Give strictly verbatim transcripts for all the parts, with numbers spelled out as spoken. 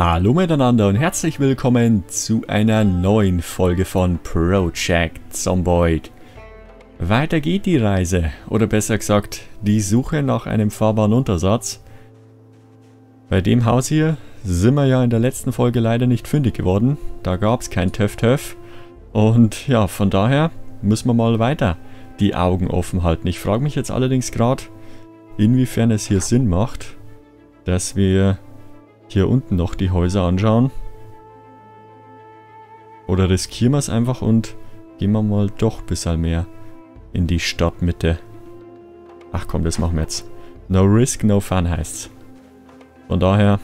Hallo miteinander und herzlich willkommen zu einer neuen Folge von Project Zomboid. Weiter geht die Reise, oder besser gesagt, die Suche nach einem fahrbaren Untersatz. Bei dem Haus hier sind wir ja in der letzten Folge leider nicht fündig geworden. Da gab es kein Töff-Töff. Und ja, von daher müssen wir mal weiter die Augen offen halten. Ich frage mich jetzt allerdings gerade, inwiefern es hier Sinn macht, dass wir hier unten noch die Häuser anschauen. Oder riskieren wir es einfach und gehen wir mal doch ein bisschen mehr in die Stadtmitte. Ach komm, das machen wir jetzt. No risk, no fun heißt's. Von daher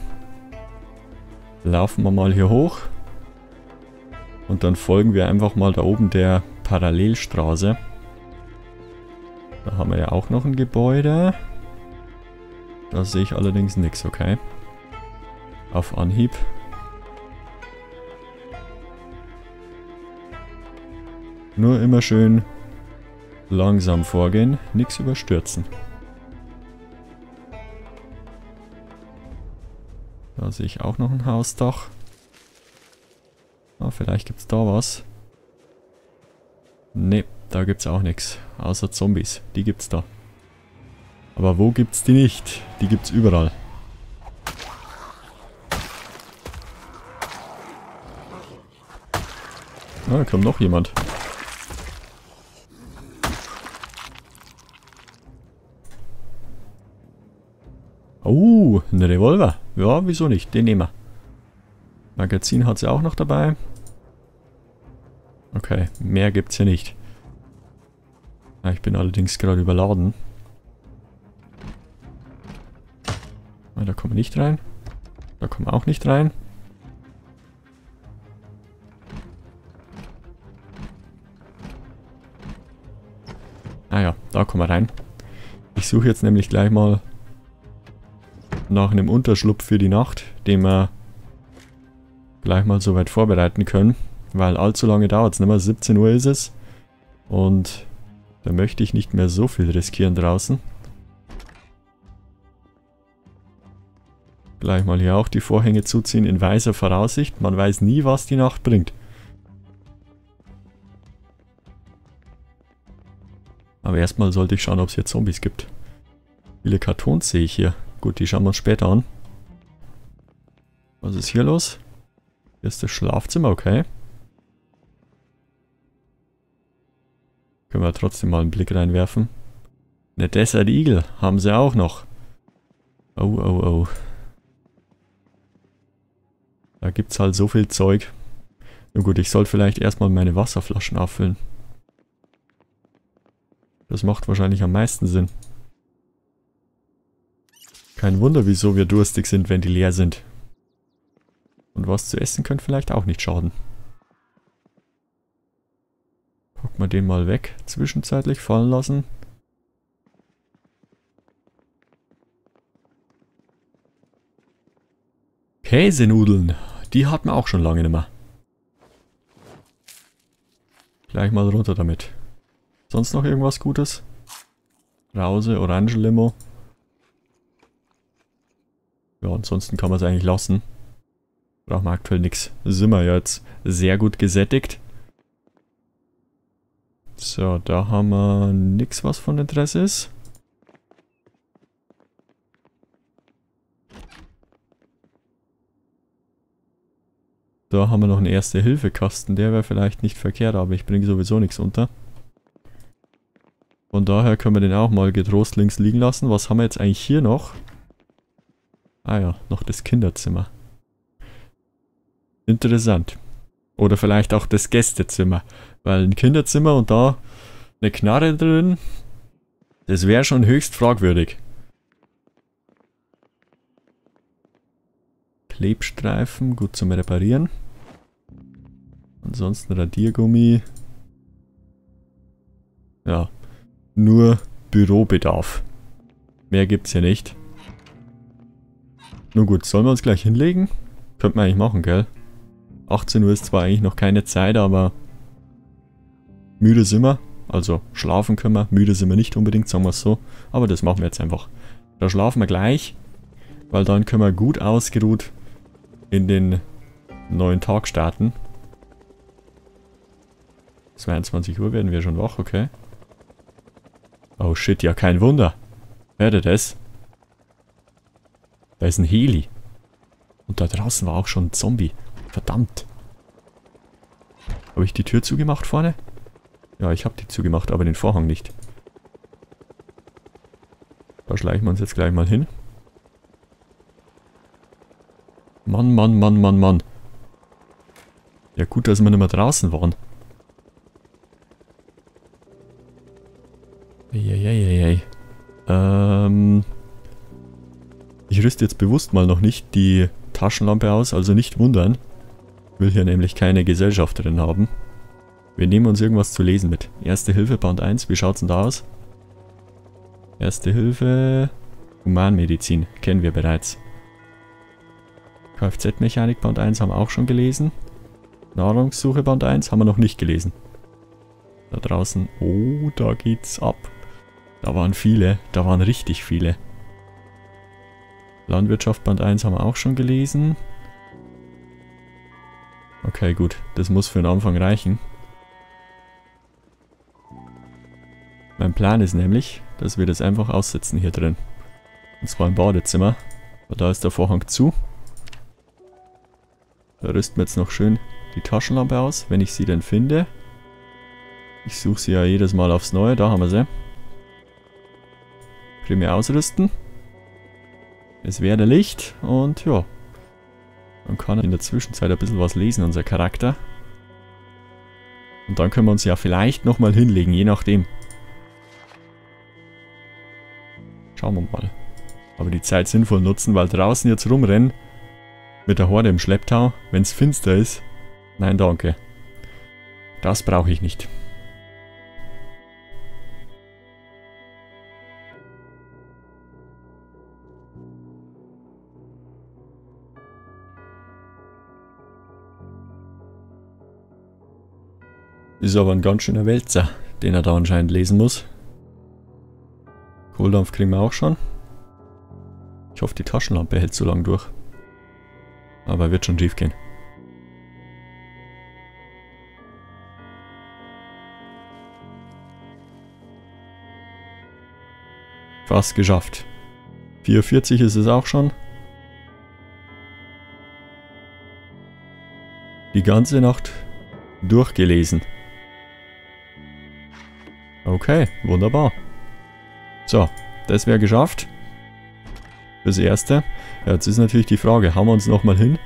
laufen wir mal hier hoch und dann folgen wir einfach mal da oben der Parallelstraße. Da haben wir ja auch noch ein Gebäude. Da sehe ich allerdings nichts, okay? Auf Anhieb. Nur immer schön langsam vorgehen, nichts überstürzen. Da sehe ich auch noch ein Hausdach. Ah, vielleicht gibt es da was. Ne, da gibt es auch nichts. Außer Zombies. Die gibt es da. Aber wo gibt es die nicht? Die gibt es überall. Ah, da kommt noch jemand. Oh, ein Revolver. Ja, wieso nicht? Den nehmen wir. Magazin hat sie auch noch dabei. Okay, mehr gibt es hier nicht. Ich bin allerdings gerade überladen. Da kommen wir nicht rein. Da kommen wir auch nicht rein. Ah ja, da kommen wir rein. Ich suche jetzt nämlich gleich mal nach einem Unterschlupf für die Nacht, den wir gleich mal soweit vorbereiten können, weil allzu lange dauert es nicht mehr. siebzehn Uhr ist es und da möchte ich nicht mehr so viel riskieren draußen. Gleich mal hier auch die Vorhänge zuziehen in weiser Voraussicht. Man weiß nie, was die Nacht bringt. Aber erstmal sollte ich schauen, ob es hier Zombies gibt. Viele Kartons sehe ich hier. Gut, die schauen wir uns später an. Was ist hier los? Hier ist das Schlafzimmer, okay. Können wir trotzdem mal einen Blick reinwerfen. Eine Desert Eagle haben sie auch noch. Oh, oh, oh. Da gibt es halt so viel Zeug. Na gut, ich soll vielleicht erstmal meine Wasserflaschen auffüllen. Das macht wahrscheinlich am meisten Sinn. Kein Wunder, wieso wir durstig sind, wenn die leer sind. Und was zu essen könnte vielleicht auch nicht schaden. Packen wir den mal weg, zwischenzeitlich fallen lassen. Käsenudeln, die hatten wir auch schon lange nicht mehr. Gleich mal runter damit. Sonst noch irgendwas Gutes? Rause, Orangenlimo. Ja, ansonsten kann man es eigentlich lassen. Brauchen wir aktuell nichts. Sind wir jetzt sehr gut gesättigt. So, da haben wir nichts, was von Interesse ist. Da haben wir noch einen Erste-Hilfe-Kasten. Der wäre vielleicht nicht verkehrt, aber ich bringe sowieso nichts unter. Von daher können wir den auch mal getrost links liegen lassen. Was haben wir jetzt eigentlich hier noch? Ah ja, noch das Kinderzimmer. Interessant. Oder vielleicht auch das Gästezimmer. Weil ein Kinderzimmer und da eine Knarre drin, das wäre schon höchst fragwürdig. Klebstreifen, gut zum Reparieren. Ansonsten Radiergummi. Ja, nur Bürobedarf. Mehr gibt's hier nicht. Nun gut, sollen wir uns gleich hinlegen? Könnten wir eigentlich machen, gell? achtzehn Uhr ist zwar eigentlich noch keine Zeit, aber müde sind wir. Also schlafen können wir, müde sind wir nicht unbedingt, sagen wir es so. Aber das machen wir jetzt einfach. Da schlafen wir gleich, weil dann können wir gut ausgeruht in den neuen Tag starten. zweiundzwanzig Uhr werden wir schon wach, okay. Oh shit, ja kein Wunder. Hört ihr das? Da ist ein Heli. Und da draußen war auch schon ein Zombie. Verdammt. Habe ich die Tür zugemacht vorne? Ja, ich habe die zugemacht, aber den Vorhang nicht. Da schleichen wir uns jetzt gleich mal hin. Mann, Mann, Mann, Mann, Mann. Ja gut, dass wir nicht mehr draußen waren. Eieieiei. Ähm... Ich rüste jetzt bewusst mal noch nicht die Taschenlampe aus, also nicht wundern. Ich will hier nämlich keine Gesellschaft drin haben. Wir nehmen uns irgendwas zu lesen mit. Erste Hilfe, Band eins. Wie schaut's denn da aus? Erste Hilfe... Humanmedizin. Kennen wir bereits. Kfz-Mechanik Band eins haben wir auch schon gelesen. Nahrungssuche Band eins haben wir noch nicht gelesen. Da draußen... Oh, da geht's ab. Da waren viele. Da waren richtig viele. Landwirtschaft Band eins haben wir auch schon gelesen. Okay, gut. Das muss für den Anfang reichen. Mein Plan ist nämlich, dass wir das einfach aussetzen hier drin. Und zwar im Badezimmer. Und da ist der Vorhang zu. Da rüsten wir jetzt noch schön die Taschenlampe aus, wenn ich sie denn finde. Ich suche sie ja jedes Mal aufs Neue. Da haben wir sie. Primär ausrüsten. Es wäre Licht und ja. Man kann in der Zwischenzeit ein bisschen was lesen, unser Charakter. Und dann können wir uns ja vielleicht nochmal hinlegen, je nachdem. Schauen wir mal. Aber die Zeit sinnvoll nutzen, weil draußen jetzt rumrennen mit der Horde im Schlepptau, wenn es finster ist. Nein, danke. Das brauche ich nicht. Ist aber ein ganz schöner Wälzer, den er da anscheinend lesen muss. Kohldampf kriegen wir auch schon. Ich hoffe, die Taschenlampe hält so lange durch. Aber wird schon schief gehen. Fast geschafft. vierundvierzig ist es auch schon. Die ganze Nacht durchgelesen. Okay, wunderbar. So, das wäre geschafft. Das erste. Ja, jetzt ist natürlich die Frage, hauen wir uns nochmal hin?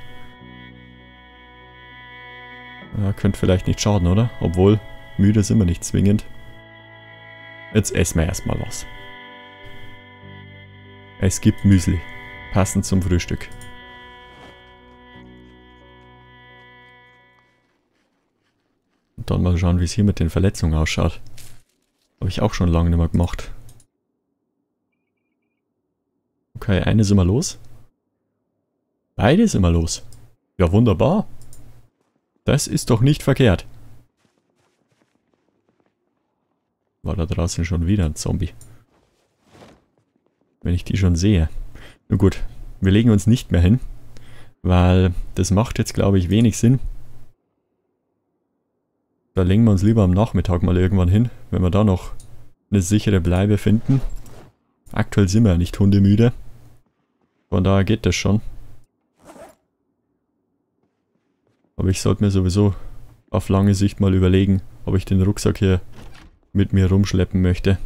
Ja, könnte vielleicht nicht schaden, oder? Obwohl, müde sind wir nicht zwingend. Jetzt essen wir erstmal was. Es gibt Müsli. Passend zum Frühstück. Und dann mal schauen, wie es hier mit den Verletzungen ausschaut. Habe ich auch schon lange nicht mehr gemacht. Okay, eine sind wir los. Beide sind wir los. Ja, wunderbar. Das ist doch nicht verkehrt. War da draußen schon wieder ein Zombie. Wenn ich die schon sehe. Nun gut, wir legen uns nicht mehr hin. Weil das macht jetzt, glaube ich, wenig Sinn. Da legen wir uns lieber am Nachmittag mal irgendwann hin, wenn wir da noch eine sichere Bleibe finden. Aktuell sind wir ja nicht hundemüde. Von daher geht das schon. Aber ich sollte mir sowieso auf lange Sicht mal überlegen, ob ich den Rucksack hier mit mir rumschleppen möchte.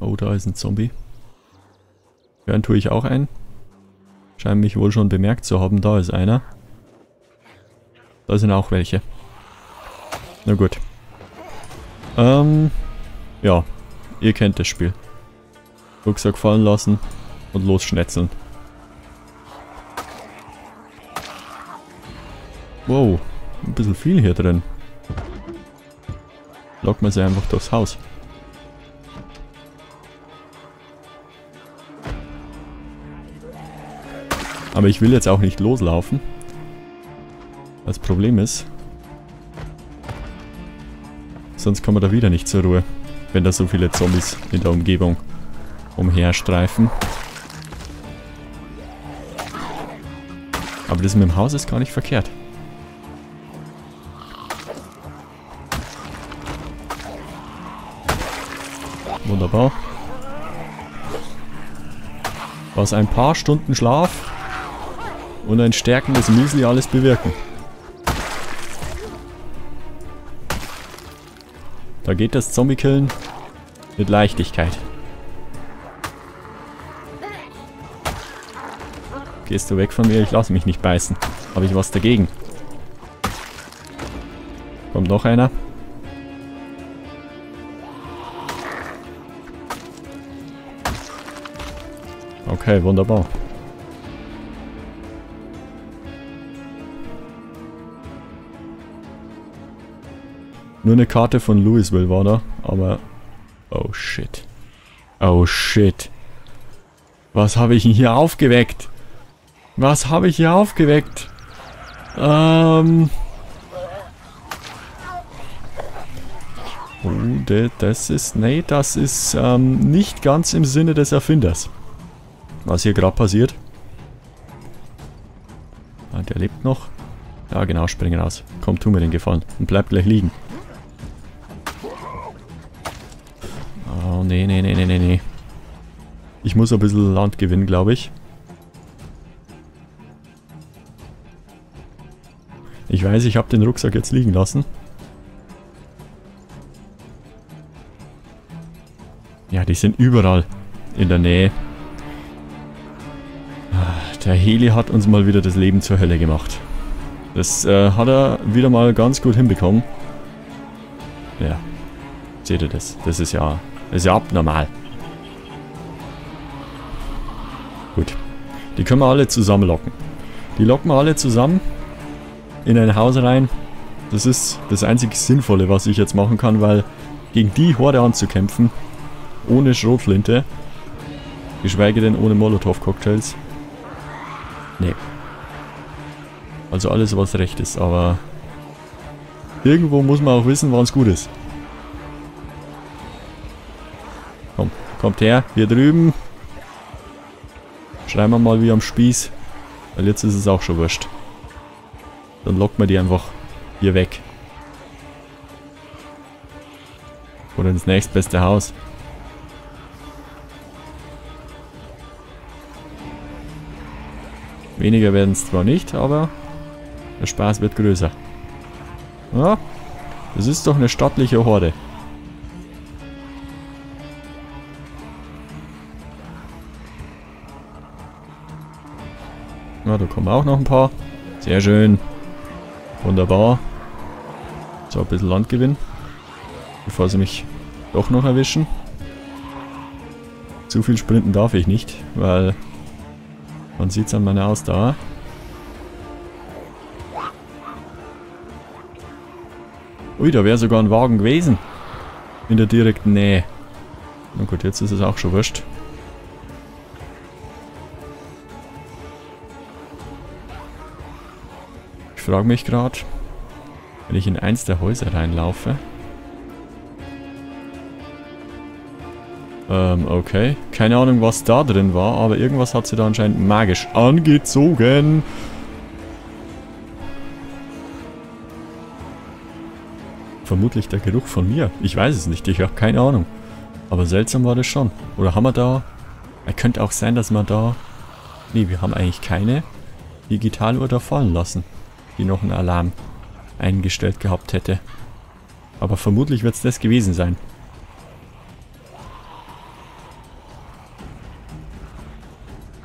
Oh, da ist ein Zombie. Hören tue ich auch einen. Scheint mich wohl schon bemerkt zu haben. Da ist einer. Da sind auch welche. Na gut. Ähm, ja. Ihr kennt das Spiel. Rucksack fallen lassen und losschnetzeln. Wow. Ein bisschen viel hier drin. Lockt man sie einfach durchs Haus. Aber ich will jetzt auch nicht loslaufen. Das Problem ist, sonst kommen wir da wieder nicht zur Ruhe, wenn da so viele Zombies in der Umgebung umherstreifen. Aber das mit dem Haus ist gar nicht verkehrt. Wunderbar. Was ein paar Stunden Schlaf und ein stärkendes Müsli alles bewirken. Da geht das Zombie-Killen mit Leichtigkeit. Gehst du weg von mir? Ich lasse mich nicht beißen. Habe ich was dagegen? Kommt noch einer? Okay, wunderbar. Nur eine Karte von Louisville war da, aber... Oh shit. Oh shit. Was habe ich denn hier aufgeweckt? Was habe ich hier aufgeweckt? Ähm... Oh, das ist... Nee, das ist ähm, nicht ganz im Sinne des Erfinders. Was hier gerade passiert. Ah, der lebt noch. Ja genau, spring raus. Komm, tu mir den Gefallen. Und bleib gleich liegen. Oh, nee, nee, nee, nee, nee, nee. Ich muss ein bisschen Land gewinnen, glaube ich. Ich weiß, ich habe den Rucksack jetzt liegen lassen. Ja, die sind überall in der Nähe. Der Heli hat uns mal wieder das Leben zur Hölle gemacht. Das äh, hat er wieder mal ganz gut hinbekommen. Ja. Seht ihr das? Das ist ja, das ist ja abnormal. Gut. Die können wir alle zusammenlocken. Die locken wir alle zusammen in ein Haus rein. Das ist das einzig Sinnvolle, was ich jetzt machen kann, weil gegen die Horde anzukämpfen, ohne Schrotflinte, geschweige denn ohne Molotow-Cocktails, nee. Also alles, was recht ist, aber irgendwo muss man auch wissen, wann es gut ist. Komm, kommt her, hier drüben. Schreiben wir mal wie am Spieß, weil jetzt ist es auch schon wurscht. Dann lockt man die einfach hier weg. Oder ins nächstbeste Haus. Weniger werden es zwar nicht, aber der Spaß wird größer. Ja, das ist doch eine stattliche Horde. Na, da kommen auch noch ein paar. Sehr schön. Wunderbar. So, ein bisschen Landgewinn. Bevor sie mich doch noch erwischen. Zu viel sprinten darf ich nicht, weil... Man sieht es an meiner Ausdauer. Ui, da wäre sogar ein Wagen gewesen. In der direkten Nähe. Na gut, jetzt ist es auch schon wurscht. Ich frage mich gerade, wenn ich in eins der Häuser reinlaufe. Ähm, okay. Keine Ahnung, was da drin war, aber irgendwas hat sie da anscheinend magisch angezogen. Vermutlich der Geruch von mir. Ich weiß es nicht, ich habe keine Ahnung. Aber seltsam war das schon. Oder haben wir da... Es könnte auch sein, dass wir da... Nee, wir haben eigentlich keine Digitaluhr da fallen lassen, die noch einen Alarm eingestellt gehabt hätte. Aber vermutlich wird es das gewesen sein.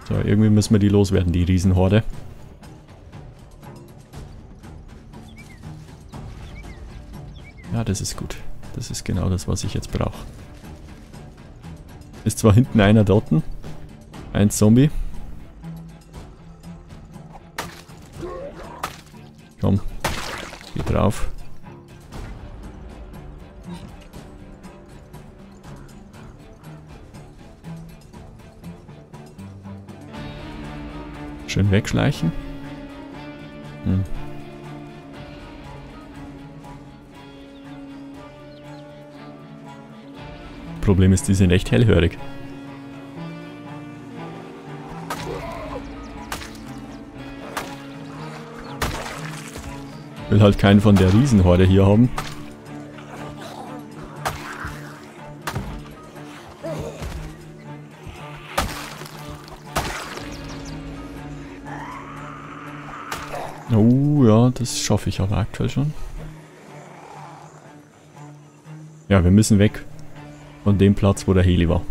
So, irgendwie müssen wir die loswerden, die Riesenhorde. Ja, das ist gut. Das ist genau das, was ich jetzt brauche. Ist zwar hinten einer dort. Ein Zombie. Komm. Geh drauf. Schön wegschleichen. Hm. Problem ist, die sind echt hellhörig. Will halt keinen von der Riesenhorde hier haben. Oh ja, das schaffe ich aber aktuell schon. Ja, wir müssen weg von dem Platz, wo der Heli war.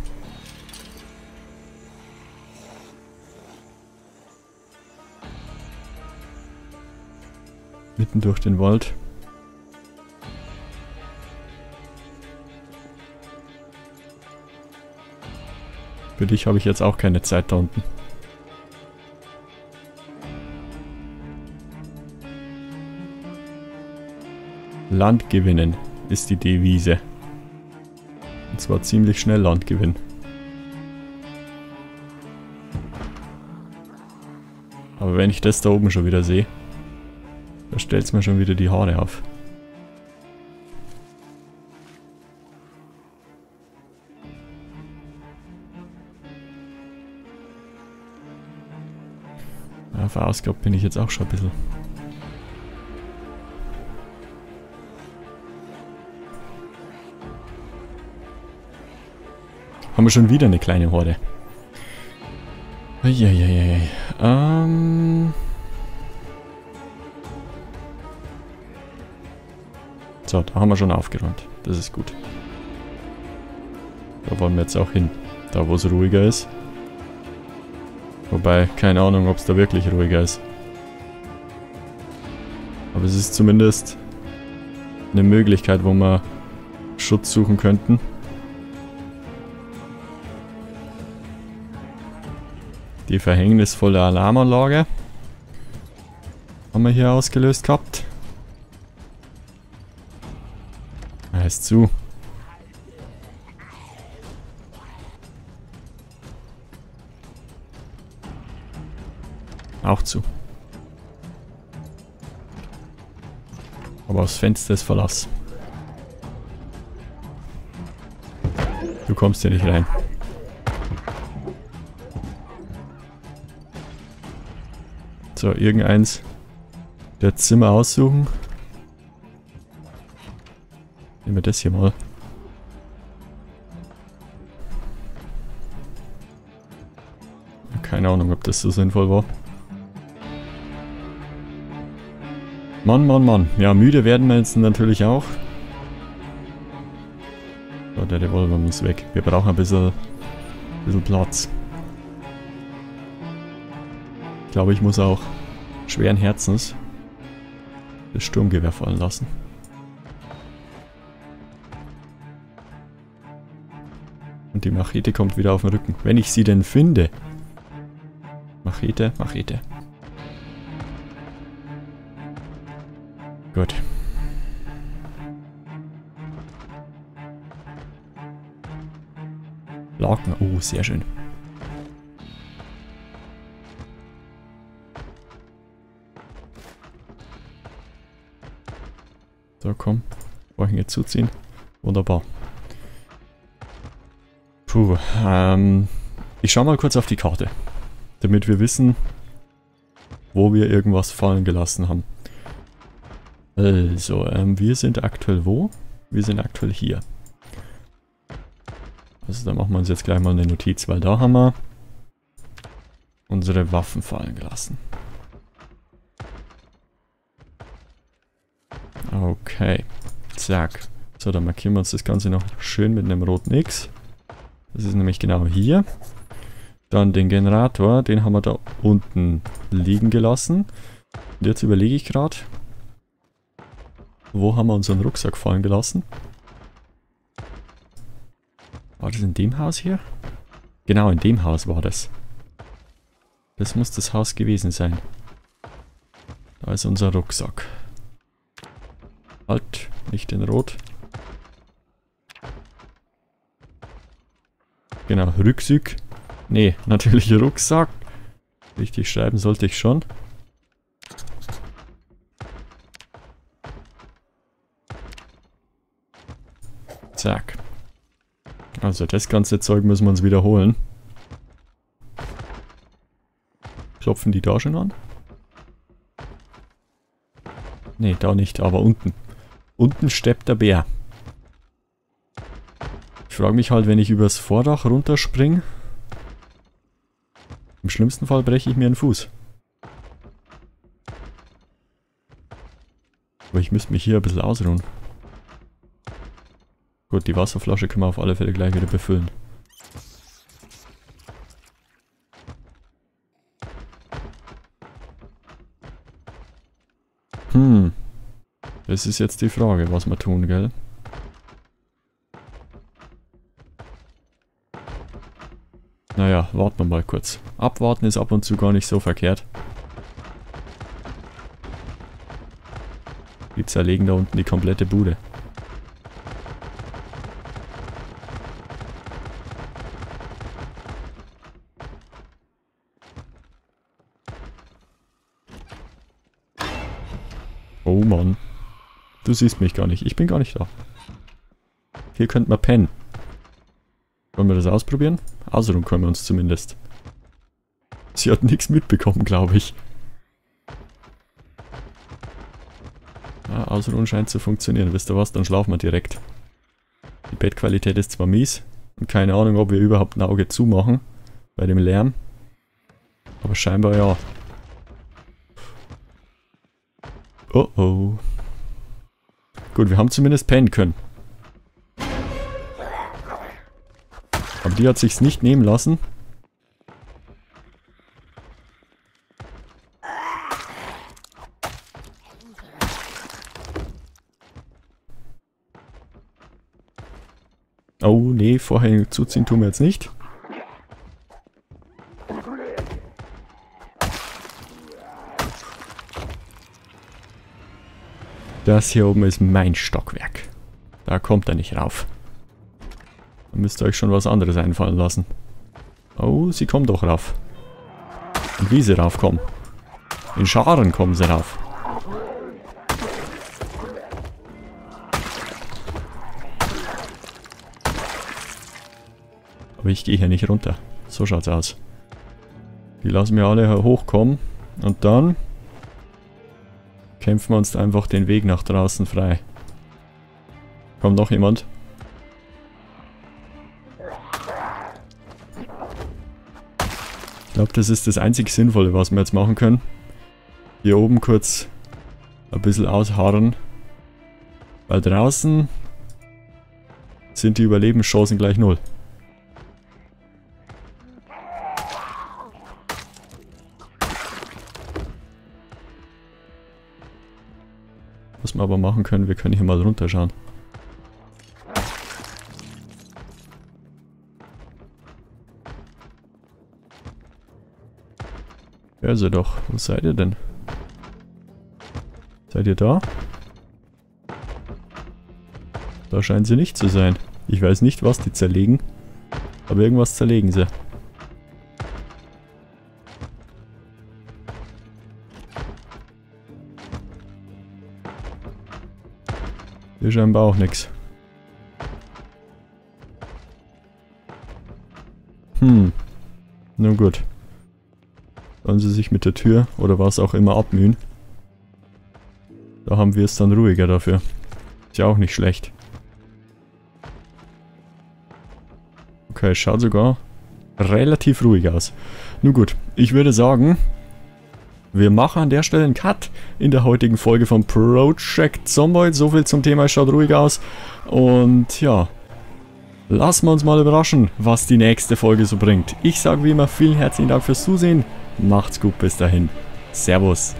Mitten durch den Wald. Für dich habe ich jetzt auch keine Zeit da unten. Land gewinnen ist die Devise. Und zwar ziemlich schnell Land gewinnen. Aber wenn ich das da oben schon wieder sehe, da stellt's mir schon wieder die Haare auf. Ja, verausgabt bin ich jetzt auch schon ein bisschen. Haben wir schon wieder eine kleine Horde. Eieieiei. Ähm... So, da haben wir schon aufgeräumt. Das ist gut. Da wollen wir jetzt auch hin. Da, wo es ruhiger ist. Wobei, keine Ahnung, ob es da wirklich ruhiger ist. Aber es ist zumindest eine Möglichkeit, wo wir Schutz suchen könnten. Die verhängnisvolle Alarmanlage haben wir hier ausgelöst gehabt. Heißt zu. Auch zu. Aber aufs Fenster ist Verlass. Du kommst hier nicht rein. So, irgendeins der Zimmer aussuchen. Nehmen wir das hier mal. Keine Ahnung, ob das so sinnvoll war. Mann, Mann, Mann. Ja, müde werden wir jetzt natürlich auch. So, der Revolver muss weg. Wir brauchen ein bisschen, ein bisschen Platz. Ich glaube, ich muss auch schweren Herzens das Sturmgewehr fallen lassen. Und die Machete kommt wieder auf den Rücken. Wenn ich sie denn finde. Machete, Machete. Gut. Laken. Oh, sehr schön. So, komm. Vorhänge zuziehen. Wunderbar. Puh, ähm, ich schau mal kurz auf die Karte, damit wir wissen, wo wir irgendwas fallen gelassen haben. Also, ähm, wir sind aktuell wo? Wir sind aktuell hier. Also, da machen wir uns jetzt gleich mal eine Notiz, weil da haben wir unsere Waffen fallen gelassen. Okay, zack. So, dann markieren wir uns das Ganze noch schön mit einem roten X. Das ist nämlich genau hier. Dann den Generator, den haben wir da unten liegen gelassen. Und jetzt überlege ich gerade, wo haben wir unseren Rucksack fallen gelassen? War das in dem Haus hier? Genau, in dem Haus war das. Das muss das Haus gewesen sein. Da ist unser Rucksack. Halt, nicht in Rot. Genau, Rücksick. Nee, natürlich Rucksack. Richtig schreiben sollte ich schon. Zack. Also das ganze Zeug müssen wir uns wiederholen. Klopfen die da schon an? Ne, da nicht, aber unten. Unten steppt der Bär. Ich frage mich halt, wenn ich übers Vordach runterspringe. Im schlimmsten Fall breche ich mir einen Fuß. Aber ich müsste mich hier ein bisschen ausruhen. Gut, die Wasserflasche können wir auf alle Fälle gleich wieder befüllen. Hm. Das ist jetzt die Frage, was wir tun, gell? Naja, warten wir mal kurz. Abwarten ist ab und zu gar nicht so verkehrt. Die zerlegen da unten die komplette Bude. Oh Mann. Du siehst mich gar nicht. Ich bin gar nicht da. Hier könnten wir pennen. Wollen wir das ausprobieren? Ausruhen können wir uns zumindest. Sie hat nichts mitbekommen, glaube ich. Ah, Ausruhen scheint zu funktionieren. Wisst ihr was? Dann schlafen wir direkt. Die Bettqualität ist zwar mies. Und keine Ahnung, ob wir überhaupt ein Auge zumachen. Bei dem Lärm. Aber scheinbar ja. Oh oh. Gut, wir haben zumindest pennen können. Aber die hat sich's nicht nehmen lassen. Oh nee, Vorhänge zuziehen tun wir jetzt nicht. Das hier oben ist mein Stockwerk. Da kommt er nicht rauf. Da müsst ihr euch schon was anderes einfallen lassen. Oh, sie kommen doch rauf. Und wie sie raufkommen. In Scharen kommen sie rauf. Aber ich gehe hier nicht runter. So schaut's aus. Die lassen wir alle hochkommen. Und dann kämpfen wir uns einfach den Weg nach draußen frei. Kommt noch jemand? Ich glaube, das ist das einzig Sinnvolle, was wir jetzt machen können. Hier oben kurz ein bisschen ausharren. Weil draußen sind die Überlebenschancen gleich null. Was wir aber machen können, wir können hier mal runterschauen. Hör sie doch, wo seid ihr denn? Seid ihr da? Da scheinen sie nicht zu sein. Ich weiß nicht, was die zerlegen, aber irgendwas zerlegen sie. Hier scheinbar auch nichts. Hm. Nun gut. Sollen sie sich mit der Tür oder was auch immer abmühen. Da haben wir es dann ruhiger dafür. Ist ja auch nicht schlecht. Okay, schaut sogar relativ ruhig aus. Nun gut, ich würde sagen, wir machen an der Stelle einen Cut in der heutigen Folge von Project Zomboid. So viel zum Thema, es schaut ruhig aus. Und ja, lassen wir uns mal überraschen, was die nächste Folge so bringt. Ich sage wie immer vielen herzlichen Dank fürs Zusehen. Macht's gut, bis dahin. Servus.